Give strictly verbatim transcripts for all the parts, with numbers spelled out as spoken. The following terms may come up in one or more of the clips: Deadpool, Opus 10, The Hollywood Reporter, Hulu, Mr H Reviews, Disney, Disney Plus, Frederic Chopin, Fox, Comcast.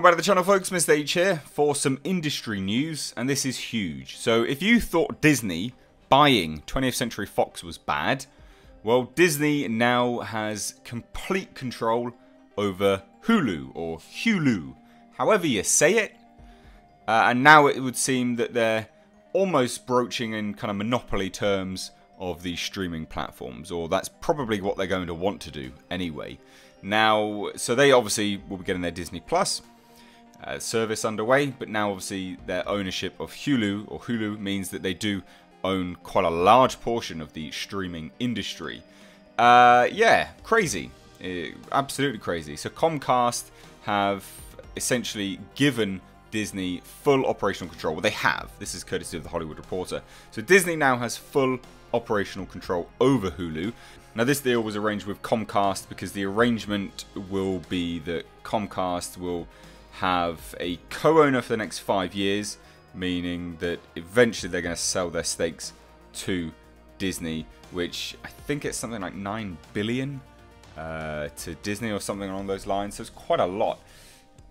Welcome back to the channel, folks. Mr H here for some industry news, and this is huge. So if you thought Disney buying twentieth century fox was bad, well, Disney now has complete control over Hulu, or Hulu, however you say it. Uh, and now it would seem that they're almost broaching in kind of monopoly terms of the streaming platforms, or that's probably what they're going to want to do anyway. Now, so they obviously will be getting their Disney Plus uh, service underway, but now obviously their ownership of Hulu, or Hulu, means that they do own quite a large portion of the streaming industry. Uh, yeah, crazy. Uh, absolutely crazy. So Comcast have essentially given Disney full operational control. Well, they have. This is courtesy of The Hollywood Reporter. So Disney now has full operational control over Hulu. Now, this deal was arranged with Comcast because the arrangement will be that Comcast will have a co-owner for the next five years, meaning that eventually they're going to sell their stakes to Disney, which I think it's something like nine billion dollars uh, to Disney or something along those lines. So it's quite a lot.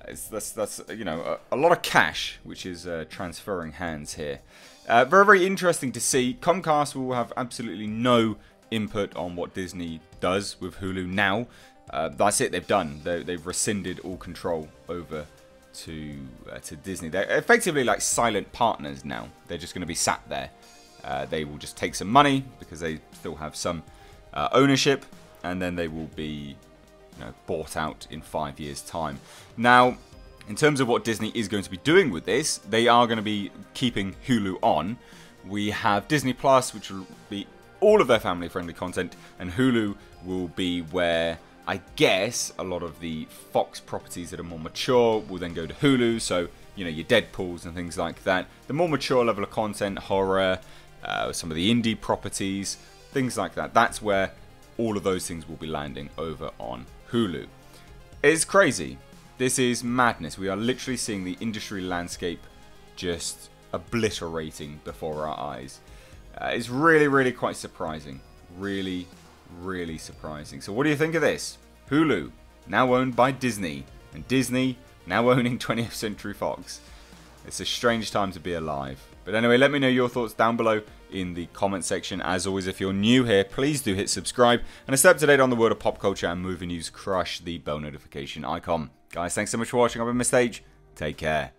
It's, that's, that's, you know, a, a lot of cash, which is uh, transferring hands here. Uh, very, very interesting to see. Comcast will have absolutely no input on what Disney does with Hulu now. Uh, that's it, they've done. They, they've rescinded all control over to, uh, to Disney. They're effectively like silent partners now. They're just going to be sat there. Uh, they will just take some money because they still have some uh, ownership, and then they will be Know, bought out in five years' time. Now, in terms of what Disney is going to be doing with this, they are going to be keeping Hulu on. We have Disney Plus, which will be all of their family-friendly content, and Hulu will be where, I guess, a lot of the Fox properties that are more mature will then go to Hulu. So, you know, your Deadpools and things like that. The more mature level of content, horror, uh, some of the indie properties, things like that. That's where all of those things will be landing over on Hulu. It's crazy. This is madness. We are literally seeing the industry landscape just obliterating before our eyes. Uh, it's really, really quite surprising. Really, really surprising. So what do you think of this? Hulu, now owned by Disney, and Disney now owning twentieth century fox. It's a strange time to be alive. But anyway, let me know your thoughts down below in the comment section. As always, if you're new here, please do hit subscribe. And to stay up to date on the world of pop culture and movie news, crush the bell notification icon. Guys, thanks so much for watching. I've been Mr H. Take care.